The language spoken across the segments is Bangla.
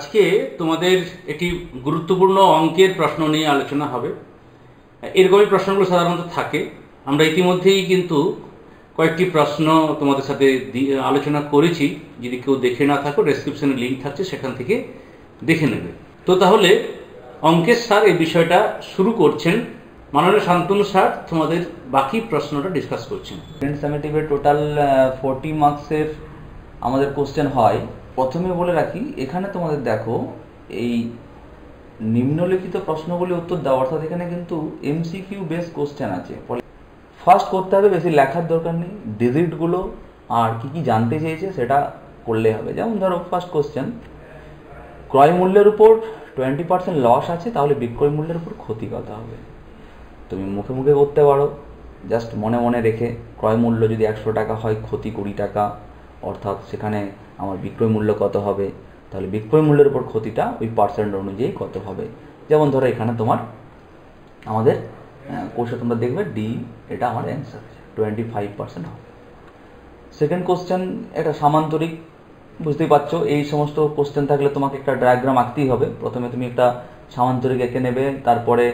আজকে তোমাদের একটি গুরুত্বপূর্ণ অঙ্কের প্রশ্ন নিয়ে আলোচনা হবে। এরকমই প্রশ্নগুলো সাধারণত থাকে। আমরা ইতিমধ্যেই কিন্তু কয়েকটি প্রশ্ন তোমাদের সাথে আলোচনা করেছি। যদি কেউ দেখে না থাকো, ডেসক্রিপশনে লিঙ্ক থাকছে, সেখান থেকে দেখে নেবে। তো তাহলে অঙ্কের স্যার এই বিষয়টা শুরু করছেন, মাননীয় শান্তনু স্যার তোমাদের বাকি প্রশ্নটা ডিসকাস করছেন। ফ্রেন্ড সামেটিভের টোটাল 40 মার্কসের আমাদের কোশ্চেন হয়। প্রথমে বলে রাখি, এখানে তোমাদের দেখো এই নিম্নলিখিত প্রশ্নগুলি উত্তর দাও, অর্থাৎ এখানে কিন্তু এমসিকিউ বেস কোশ্চেন আছে। ফার্স্ট করতে হবে, বেশি লেখার দরকার নেই, ডিজিটগুলো আর কি কি জানতে চেয়েছে সেটা করলে হবে। যেমন ধরো ফার্স্ট কোশ্চেন, ক্রয় মূল্যের উপর 20% লস আছে, তাহলে বিক্রয় মূল্যের উপর ক্ষতি কত হবে? তুমি মুখে মুখে করতে পারো, জাস্ট মনে মনে রেখে। ক্রয় মূল্য যদি 100 টাকা হয়, ক্ষতি 20 টাকা, অর্থাৎ সেখানে আমার বিক্রয় মূল্য কত হবে? তাহলে বিক্রয় মূল্যের উপর ক্ষতিটা ওই পার্সেন্ট অনুযায়ী কত হবে। যেমন ধরো এখানে তোমার আমাদের কোশ্চেন তোমরা দেখবে ডি, এটা আমার অ্যান্সার 25% হবে। সেকেন্ড কোশ্চেন, এটা সামান্তরিক, বুঝতেই পারছো। এই সমস্ত কোশ্চেন থাকলে তোমাকে একটা ডায়াগ্রাম আঁকতেই হবে। প্রথমে তুমি একটা সামান্তরিক এঁকে নেবে, তারপরে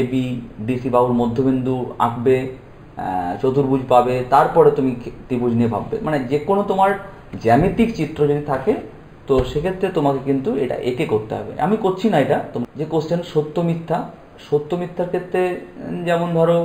ABDC বাহুর মধ্যবিন্দু আঁকবে, চতুর্ভুজ পাবে, তারপরে তুমি ত্রিভুজ নিয়ে ভাববে। মানে যে কোনো তোমার জ্যামিতিক চিত্র যদি থাকে, তো সেক্ষেত্রে তোমাকে কিন্তু এটা একে করতে হবে। আমি করছি না এটা। তোমার যে কোশ্চেন সত্য মিথ্যা, সত্য মিথ্যার ক্ষেত্রে যেমন ধরো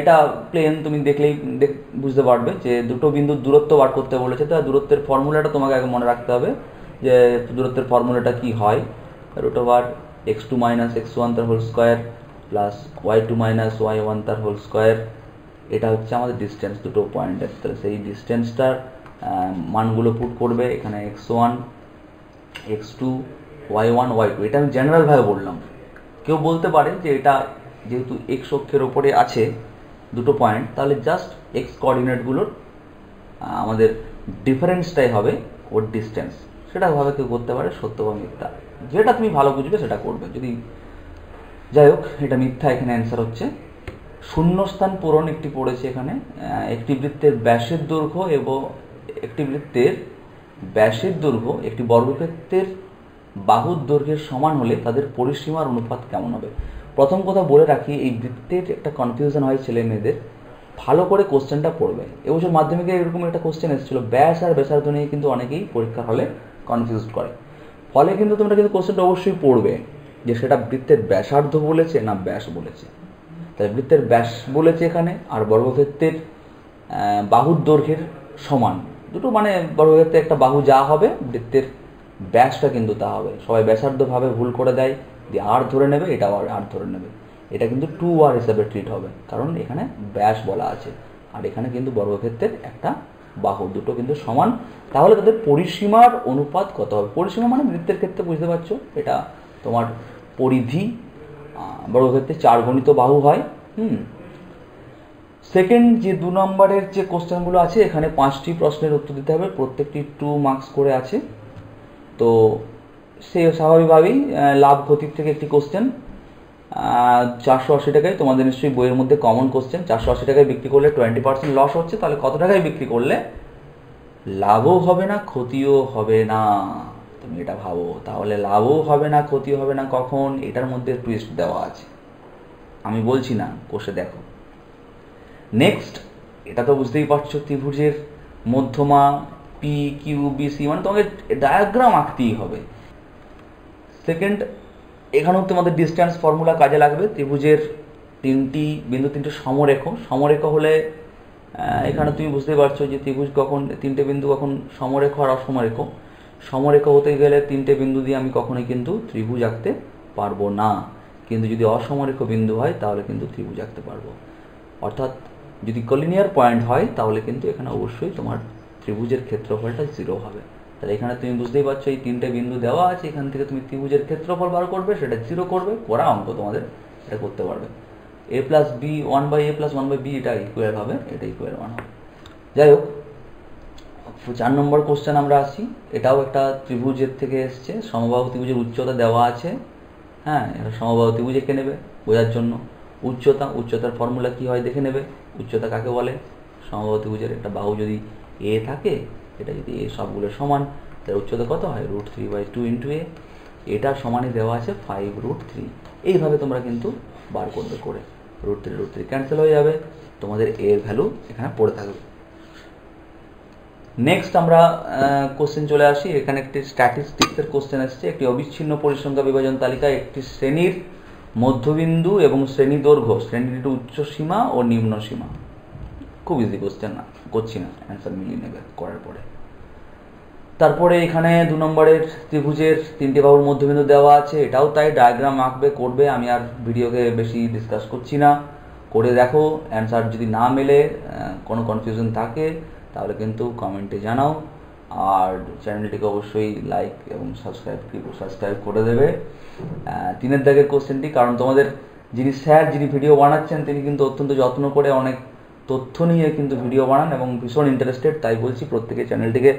এটা প্লেন, তুমি দেখলেই বুঝতে পারবে যে দুটো বিন্দুর দূরত্ব বার করতে বলেছে। তো দূরত্বের ফর্মুলাটা তোমাকে আগে মনে রাখতে হবে, যে দূরত্বের ফর্মুলাটা কি হয়। √ x2 - x1 তার whole square plus y2 - y1 তার হোল স্কোয়ার, এটা হচ্ছে আমাদের ডিস্টেন্স দুটো পয়েন্টের। তাহলে সেই ডিস্টেন্সটার মানগুলো পুট করবে। এখানে x1 x2 y1 y2, এটা আমি জেনারেলভাবে বললাম। কেউ বলতে পারে যে এটা যেহেতু x অক্ষের ওপরে আছে দুটো পয়েন্ট, তাহলে জাস্ট x কোঅর্ডিনেটগুলোর আমাদের ডিফারেন্সটাই হবে ওর ডিস্টেন্স। সেটা ভাবে কেউ করতে পারে সত্য বা মিথ্যা, যেটা তুমি ভালো বুঝবে সেটা করবে। যদি যাই হোক, এটা মিথ্যা। এখানে অ্যান্সার হচ্ছে শূন্যস্থান পূরণ একটি পড়েছে। এখানে একটি বৃত্তের ব্যাসের দৈর্ঘ্য এবং একটি বর্গক্ষেত্রের বাহুর দৈর্ঘ্যের সমান হলে তাদের পরিসীমার অনুপাত কেমন হবে? প্রথম কথা বলে রাখি, এই বৃত্তের একটা কনফিউশন হয় ছেলে মেয়েদের। ভালো করে কোশ্চেনটা পড়বে। এবছর মাধ্যমিকে এরকম একটা কোশ্চেন এসেছিলো, ব্যাস আর ব্যাসার্ধ নিয়ে কিন্তু অনেকেই পরীক্ষার হলে কনফিউজ করে। ফলে কিন্তু তোমরা কিন্তু কোশ্চেনটা অবশ্যই পড়বে, যে সেটা বৃত্তের ব্যাসার্ধ বলেছে না ব্যাস বলেছে। তাই বৃত্তের ব্যাস বলেছে এখানে, আর বর্গক্ষেত্রের বাহুর দৈর্ঘ্যের সমান। দুটো মানে বর্গক্ষেত্রে একটা বাহু যা হবে, বৃত্তের ব্যাসটা কিন্তু তা হবে। সবাই ব্যাসার্ধভাবে ভুল করে দেয়, দিয়ে আর ধরে নেবে, এটা আর ধরে নেবে। এটা কিন্তু 2r হিসাবে ট্রিট হবে, কারণ এখানে ব্যাস বলা আছে, আর এখানে কিন্তু বর্গক্ষেত্রের একটা বাহু, দুটো কিন্তু সমান। তাহলে তাদের পরিসীমার অনুপাত কত হবে? পরিসীমা মানে বৃত্তের ক্ষেত্রে বুঝতে পারছো, এটা তোমার পরিধি। বর্গক্ষেত্রে 4 গণিত বাহু হয়। সেকেন্ড যে 2 নম্বরের যে কোশ্চেনগুলো আছে, এখানে 5টি প্রশ্নের উত্তর দিতে হবে, প্রত্যেকটি 2 মার্কস করে আছে। তো সে স্বাভাবিকভাবেই লাভ ক্ষতির থেকে একটি কোশ্চেন। 480 টাকায়, তোমাদের নিশ্চয়ই বইয়ের মধ্যে কমন কোশ্চেন, 480 টাকায় বিক্রি করলে 20% লস হচ্ছে, তাহলে কত টাকায় বিক্রি করলে লাভও হবে না ক্ষতিও হবে না? তুমি এটা ভাবো। তাহলে লাভও হবে না ক্ষতিও হবে না কখন? এটার মধ্যে টুইস্ট দেওয়া আছে, আমি বলছি না, কোষে দেখো। নেক্সট, এটা তো বুঝতেই পারছো, ত্রিভুজের মধ্যমা PQBC, মানে তোমাকে ডায়াগ্রাম আঁকতেই হবে। সেকেন্ড, এখানেও তোমাদের ডিস্টেন্স ফর্মুলা কাজে লাগবে। ত্রিভুজের তিনটি বিন্দু সমরেখ। সমরেখ হলে এখানে তুমি বুঝতে পারছো যে ত্রিভুজ কখন, 3টে বিন্দু কখন সমরেখ আর অসমরেখ। সমরেখ হতে গেলে 3টে বিন্দু দিয়ে আমি কখনোই কিন্তু ত্রিভুজ আঁকতে পারবো না, কিন্তু যদি অসমরেখ বিন্দু হয় তাহলে কিন্তু ত্রিভুজ আঁকতে পারবো। অর্থাৎ যদি কলিনিয়ার পয়েন্ট হয় তাহলে কিন্তু এখানে অবশ্যই তোমার ত্রিভুজের ক্ষেত্রফলটা 0 হবে। তাহলে এখানে তুমি বুঝতেই পারছো, এই 3টে বিন্দু দেওয়া আছে, এখান থেকে তুমি ত্রিভুজের ক্ষেত্রফল বার করবে, সেটা 0 করবে, করা অঙ্ক তোমাদের, এটা করতে পারবে। a + b 1/a + 1/b, এটা ইকুয়াল হবে, এটা ইকুয়াল 1 হবে। যাই হোক, 4 নম্বর কোশ্চেন আমরা আসি। এটাও একটা ত্রিভুজের থেকে এসছে, সমবাহু ত্রিভুজের উচ্চতা দেওয়া আছে। হ্যাঁ, এটা সমবাহু ত্রিভুজ এঁকে নেবে বোঝার জন্য। উচ্চতার ফর্মুলা কি হয় দেখে নেবে, উচ্চতা কাকে বলে। সমবাহু ত্রিভুজের একটা বাহু যদি a থাকে, এটা যদি a সবগুলো সমান, তাই উচ্চতা কত হয় √3/2 a, এটা সমানই দেওয়া আছে 5√3। এইভাবে তোমরা কিন্তু বার করবে করে √3 ক্যান্সেল হয়ে যাবে, তোমাদের এর ভ্যালু এখানে পড়ে থাকবে। নেক্সট আমরা কোশ্চেন চলে আসি, এখানে একটি স্ট্যাটিস্টিক্সের কোশ্চেন আসছে। একটি অবিচ্ছিন্ন পরিসংখ্যা বিভাজন তালিকায় একটি শ্রেণীর মধ্যবিন্দু এবং শ্রেণী দৈর্ঘ্য, শ্রেণীর একটি উচ্চ সীমা ও নিম্ন সীমা। খুব ইজি কোশ্চেন, না করছি না, অ্যান্সার মিলিয়ে নেবে করার পরে। তারপরে এখানে 2 নম্বরের ত্রিভুজের 3টি বাহুর মধ্যবিন্দু দেওয়া আছে, এটাও তাই ডায়াগ্রাম আঁকবে করবে। আমি আর ভিডিওকে বেশি ডিসকাস করছি না, করে দেখো। অ্যান্সার যদি না মেলে, কোনো কনফিউশন থাকে তাহলে কিন্তু কমেন্টে জানাও, আর চ্যানেলটিকে অবশ্যই লাইক এবং সাবস্ক্রাইব করে দেবে। 3 দাগের কোশ্চেনটি, কারণ তোমাদের যিনি স্যার যিনি ভিডিও বানাচ্ছেন তিনি কিন্তু অত্যন্ত যত্ন করে অনেক তথ্য নিয়ে কিন্তু ভিডিও বানান এবং ভীষণ ইন্টারেস্টেড, তাই বলছি প্রত্যেকে চ্যানেলটিকে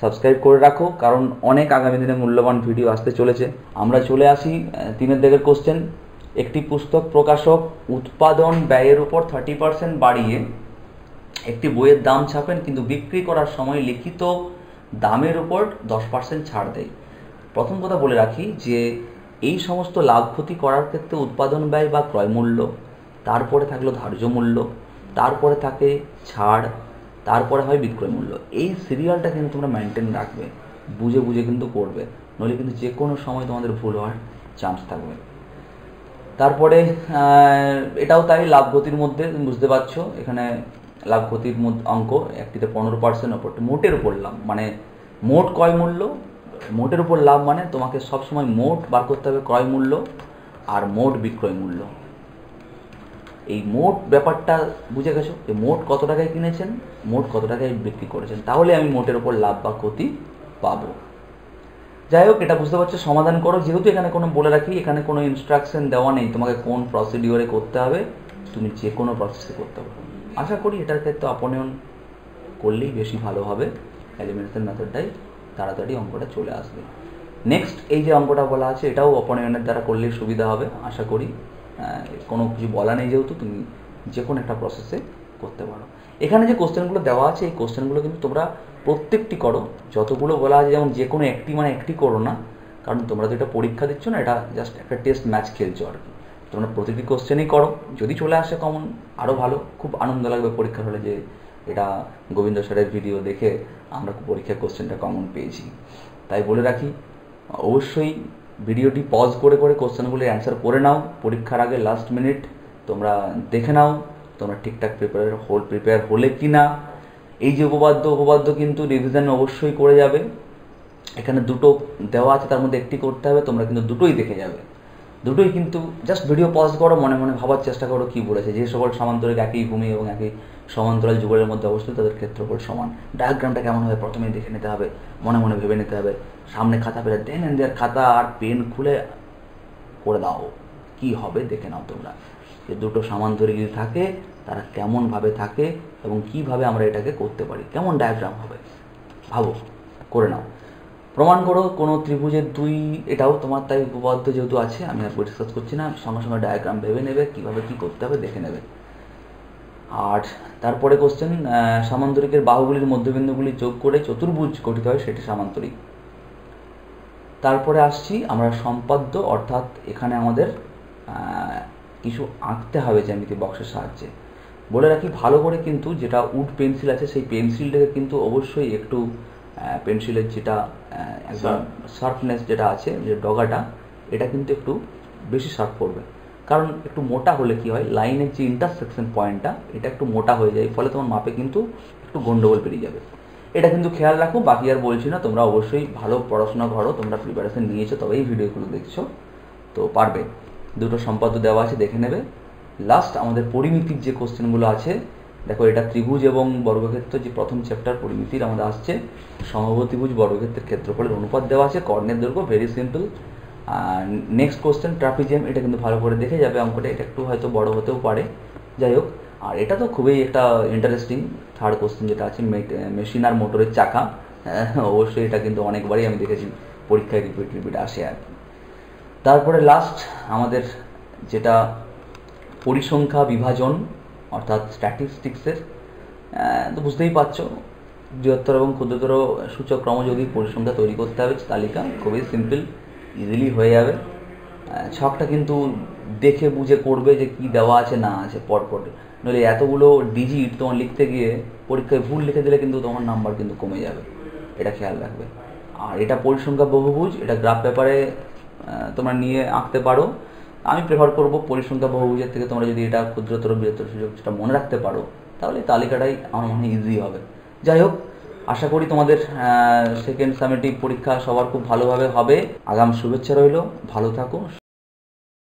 সাবস্ক্রাইব করে রাখো, কারণ অনেক আগামী দিনে মূল্যবান ভিডিও আসতে চলেছে। আমরা চলে আসি 3 দাগের কোশ্চেন। একটি পুস্তক প্রকাশক উৎপাদন ব্যয়ের উপর 30% বাড়িয়ে একটি বইয়ের দাম ছাপেন, কিন্তু বিক্রি করার সময় লিখিত দামের উপর 10% ছাড় দেয়। প্রথম কথা বলে রাখি যে এই সমস্ত লাভ ক্ষতি করার ক্ষেত্রে উৎপাদন ব্যয় বা ক্রয় মূল্য, তারপরে থাকলো ধার্য মূল্য, তারপরে থাকে ছাড়, তারপরে হয় বিক্রয় মূল্য। এই সিরিয়ালটা কিন্তু তোমরা মেনটেন রাখবে, বুঝে বুঝে কিন্তু করবে, নইলে কিন্তু যে কোনো সময় তোমাদের ভুল হওয়ার চান্স থাকবে। তারপরে এটাও তাই লাভ ক্ষতির মধ্যে, বুঝতে পারছো এখানে লাভ ক্ষতির মধ্যে অঙ্ক, একটিতে 15% ওপর মোটের উপর লাভ, মানে মোট ক্রয় মূল্য, মোটের উপর লাভ মানে তোমাকে সবসময় মোট বার করতে হবে, ক্রয় মূল্য আর মোট বিক্রয় মূল্য। এই মোট ব্যাপারটা বুঝে গেছো, যে মোট কত টাকায় কিনেছেন, মোট কত টাকায় বিক্রি করেছেন, তাহলে আমি মোটের উপর লাভ বা ক্ষতি পাবো। যাই হোক, এটা বুঝতে পারছো, সমাধান করো। যেহেতু এখানে কোনো, বলে রাখি এখানে কোনো ইনস্ট্রাকশন দেওয়া নেই তোমাকে কোন প্রসিডিওরে করতে হবে, তুমি যে কোনো প্রসেসে করতে পারো। আশা করি এটার ক্ষেত্রে অপনয়ন করলেই বেশি ভালো হবে, এলিমিনেশন মেথডটাই তাড়াতাড়ি অঙ্কটা চলে আসবে। নেক্সট এই যে অঙ্কটা বলা আছে, এটাও অপনয়নের দ্বারা করলেই সুবিধা হবে। আশা করি কোনো কিছু বলা নেই, যেহেতু তুমি যে কোনো একটা প্রসেসে করতে পারো। এখানে যে কোশ্চেনগুলো দেওয়া আছে, এই কোশ্চেনগুলো কিন্তু তোমরা প্রত্যেকটি করো, যতগুলো বলা আছে, যেমন যে কোনো একটি, মানে একটি করো না, কারণ তোমরা তো এটা পরীক্ষা দিচ্ছ না, এটা জাস্ট একটা টেস্ট ম্যাচ খেলছো আর কি। তোমরা প্রতিটি কোশ্চেনই করো, যদি চলে আসে কমন আরও ভালো, খুব আনন্দ লাগবে পরীক্ষার হলে যে এটা গোবিন্দ স্যারের ভিডিও দেখে আমরা পরীক্ষার কোশ্চেনটা কমন পেয়েছি। তাই বলে রাখি অবশ্যই ভিডিওটি পজ করে করে কোশ্চেনগুলি অ্যান্সার করে নাও, পরীক্ষার আগে লাস্ট মিনিট তোমরা দেখে নাও তোমরা ঠিকঠাক প্রিপেয়ার হলে কি না। এই যে উপপাদ্য কিন্তু রিভিশন অবশ্যই করে যাবে। এখানে 2 দেওয়া আছে, তার মধ্যে একটি করতে হবে, তোমরা কিন্তু 2টোই দেখে যাবে, 2টোই কিন্তু জাস্ট ভিডিও পজ করো, মনে মনে ভাবার চেষ্টা করো কী বলেছে। যে সকল সমান্তরাল একই ভূমি এবং একই সমান্তরাল যুগলের মধ্যে অবস্থিত, তাদের ক্ষেত্রফল সমান, ডায়াগ্রামটা কেমন হবে প্রথমেই দেখে নিতে হবে, মনে মনে ভেবে নিতে হবে। সামনে খাতা পেলে দেন এন্ডের খাতা আর পেন খুলে করে দাও, কি হবে দেখে নাও তোমরা, যে 2 সমান্তরাল যদি থাকে তারা কেমনভাবে থাকে এবং কিভাবে আমরা এটাকে করতে পারি, কেমন ডায়াগ্রাম হবে ভাবো, করে নাও, প্রমাণ করো কোনো ত্রিভুজের 2। এটাও তোমার তাই উপপাদ্য যেহেতু আছে, আমি আর ডিসকাস করছি না, সঙ্গে সঙ্গে ডায়াগ্রাম ভেবে নেবে কীভাবে কী করতে হবে দেখে নেবে। আর তারপরে কোশ্চেন, সামান্তরিকের বাহুগুলির মধ্যবিন্দুগুলি যোগ করে চতুর্ভুজ গঠিত হয়, সেটি সামান্তরিক। তারপরে আসছি আমরা সম্পাদ্য, অর্থাৎ এখানে আমাদের কিছু আঁকতে হবে জ্যামিতি বক্সের সাহায্যে। বলে রাখি ভালো করে কিন্তু, যেটা উড পেন্সিল আছে সেই পেন্সিলটাকে কিন্তু অবশ্যই একটু, পেন্সিলের যেটা একদম শার্পনেস যেটা আছে, যে ডগাটা, এটা কিন্তু একটু বেশি শার্প করবে, কারণ একটু মোটা হলে কি হয়, লাইনের যে ইন্টারসেকশন পয়েন্টটা এটা একটু মোটা হয়ে যায়, ফলে তোমার মাপে কিন্তু একটু গন্ডগোল বেরিয়ে যাবে। এটা কিন্তু খেয়াল রাখো, বাকি আর বলছি না, তোমরা অবশ্যই ভালো পড়াশোনা করো, তোমরা প্রিপারেশন নিয়েছো তবে এই ভিডিওগুলো দেখছো, তো পারবে। 2 সম্পাদ্য দেওয়া আছে দেখে নেবে। লাস্ট আমাদের পরিমিতির যে কোশ্চেনগুলো আছে, দেখো এটা ত্রিভুজ এবং বর্গক্ষেত্র, যে প্রথম চ্যাপ্টার পরিমিতির আমাদের আসছে, সমবাহু ত্রিভুজ বর্গক্ষেত্রের ক্ষেত্রফলের অনুপাত দেওয়া আছে, কর্ণের দৈর্ঘ্য, very simple. Next question trapezium, এটা কিন্তু ভালো করে দেখে যাবে অঙ্কটা, এটা একটু হয়তো বড় হতেও পারে, যাই হোক। আর এটা তো খুবই একটা ইন্টারেস্টিং 3rd কোশ্চেন যেটা আছে, মেশিন আর মোটরের চাকা, অবশ্যই এটা কিন্তু অনেকবারই আমি দেখেছি পরীক্ষায় রিপিট আসে আর কি। তারপরে লাস্ট আমাদের যেটা পরিসংখ্যা বিভাজন, অর্থাৎ স্ট্যাটিস্টিক্সের, তো বুঝতেই পারছো বৃহত্তর এবং ক্ষুদ্রতর সূচক ক্রমযোগী পরিসংখ্যা তৈরি করতে হবে। তালিকা খুবই সিম্পল, ইজিলি হয়ে যাবে। ছকটা কিন্তু দেখে বুঝে করবে যে কি দেওয়া আছে না আছে পরপর, নইলে এতগুলো ডিজিট তোমার লিখতে গিয়ে পরীক্ষায় ভুল লিখে দিলে কিন্তু তোমার নাম্বার কিন্তু কমে যাবে, এটা খেয়াল রাখবে। আর এটা পরিসংখ্যা বহুভুজ, এটা গ্রাফ পেপারে তোমরা নিয়ে আঁকতে পারো। আমি প্রেফার করব পরিসংখ্যা বহুভুজের থেকে তোমরা যদি এটা ক্ষুদ্রতর বৃহত্তর সূচক সেটা মনে রাখতে পারো, তাহলে তালিকাটাই আমার মনে হয় ইজি হবে। যাই হোক, আশা করি তোমাদের সেকেন্ড সামেটিভ পরীক্ষা সবার খুব ভালোভাবে হবে। আগাম শুভেচ্ছা রইল, ভালো থাকো।